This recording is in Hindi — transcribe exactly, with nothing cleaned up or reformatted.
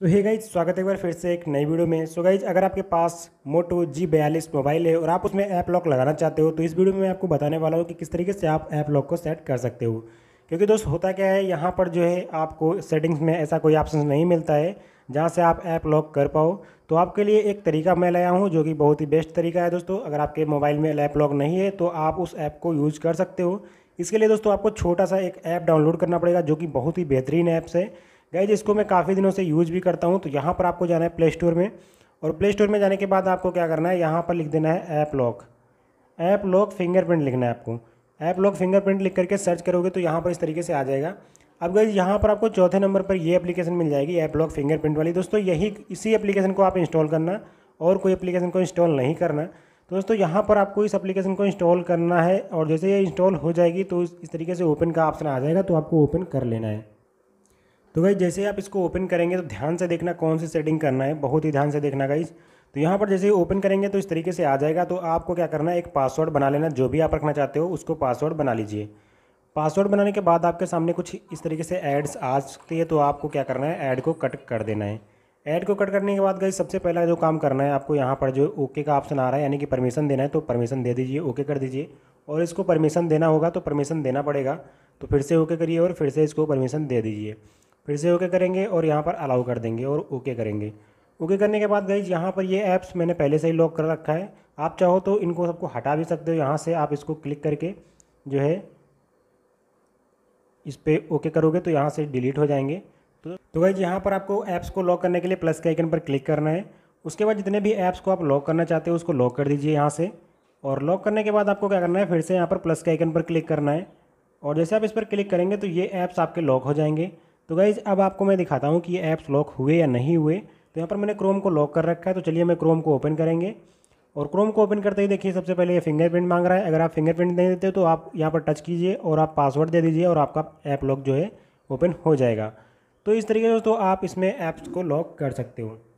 तो हे गाइज, स्वागत है एक बार फिर से एक नई वीडियो में। सो गाइज, अगर आपके पास मोटो जी बयालीस मोबाइल है और आप उसमें ऐप लॉक लगाना चाहते हो तो इस वीडियो में मैं आपको बताने वाला हूँ कि किस तरीके से आप ऐप लॉक को सेट कर सकते हो। क्योंकि दोस्त, होता क्या है, यहाँ पर जो है आपको सेटिंग्स में ऐसा कोई ऑप्शन नहीं मिलता है जहाँ से आप ऐप लॉक कर पाओ। तो आपके लिए एक तरीका मैं लाया हूँ जो कि बहुत ही बेस्ट तरीका है दोस्तों। अगर आपके मोबाइल में ऐप लॉक नहीं है तो आप उस ऐप को यूज़ कर सकते हो। इसके लिए दोस्तों आपको छोटा सा एक ऐप डाउनलोड करना पड़ेगा जो कि बहुत ही बेहतरीन ऐप्स है गाइज। इसको मैं काफ़ी दिनों से यूज़ भी करता हूँ। तो यहाँ पर आपको जाना है प्ले स्टोर में, और प्ले स्टोर में जाने के बाद आपको क्या करना है, यहाँ पर लिख देना है app lock app lock fingerprint लिखना है आपको। ऐप लॉक फिंगरप्रिंट लिख करके सर्च करोगे तो यहाँ पर इस तरीके से आ जाएगा। अब गाइज यहाँ पर आपको चौथे नंबर पर ये एप्लीकेशन मिल जाएगी, ऐप लॉक फिंगरप्रिंट वाली दोस्तों। यही इसी एप्लीकेशन को आप इंस्टॉल करना, और कोई एप्लीकेशन को इंस्टॉल नहीं करना दोस्तों। यहाँ पर आपको इस एप्लीकेशन को इंस्टॉल करना है, और जैसे ये इंस्टॉल हो जाएगी तो इस तरीके से ओपन का ऑप्शन आ जाएगा, तो आपको ओपन कर लेना है। तो गाइज जैसे आप इसको ओपन करेंगे तो ध्यान से देखना कौन सी सेटिंग करना है, बहुत ही ध्यान से देखना गाइज। तो यहाँ पर जैसे ओपन करेंगे तो इस तरीके से आ जाएगा। तो आपको क्या करना है, एक पासवर्ड बना लेना, जो भी आप रखना चाहते हो उसको पासवर्ड बना लीजिए। पासवर्ड बनाने के बाद आपके सामने कुछ इस तरीके से ऐड्स आ सकती है, तो आपको क्या करना है, ऐड को कट कर देना है। ऐड को कट करने के बाद गाइज सबसे पहला जो काम करना है आपको, यहाँ पर जो ओके का ऑप्शन आ रहा है यानी कि परमिशन देना है, तो परमिशन दे दीजिए, ओके कर दीजिए। और इसको परमिशन देना होगा तो परमिशन देना पड़ेगा, तो फिर से ओके करिए और फिर से इसको परमिशन दे दीजिए। फिर से ओके करेंगे और यहाँ पर अलाउ कर देंगे और ओके करेंगे। ओके करने के बाद गाइज यहाँ पर ये ऐप्स मैंने पहले से ही लॉक कर रखा है। आप चाहो तो इनको सबको हटा भी सकते हो। यहाँ से आप इसको क्लिक करके जो है इस पर ओके करोगे तो यहाँ से डिलीट हो जाएंगे। तो तो गाइज यहाँ पर आपको ऐप्स को लॉक करने के लिए प्लस के आइकन पर क्लिक करना है। उसके बाद जितने भी ऐप्स को आप लॉक करना चाहते हो उसको लॉक कर दीजिए यहाँ से। और लॉक करने के बाद आपको क्या करना है, फिर से यहाँ पर प्लस के आइकन पर क्लिक करना है, और जैसे आप इस पर क्लिक करेंगे तो ये ऐप्स आपके लॉक हो जाएंगे। तो गाइज अब आपको मैं दिखाता हूँ कि ये ऐप्स लॉक हुए या नहीं हुए। तो यहाँ पर मैंने क्रोम को लॉक कर रखा है, तो चलिए मैं क्रोम को ओपन करेंगे। और क्रोम को ओपन करते ही देखिए सबसे पहले ये फिंगरप्रिंट मांग रहा है। अगर आप फिंगरप्रिंट नहीं देते हो तो आप यहाँ पर टच कीजिए और आप पासवर्ड दे दीजिए, और आपका ऐप लॉक जो है ओपन हो जाएगा। तो इस तरीके से दोस्तों आप इसमें ऐप्स को लॉक कर सकते हो।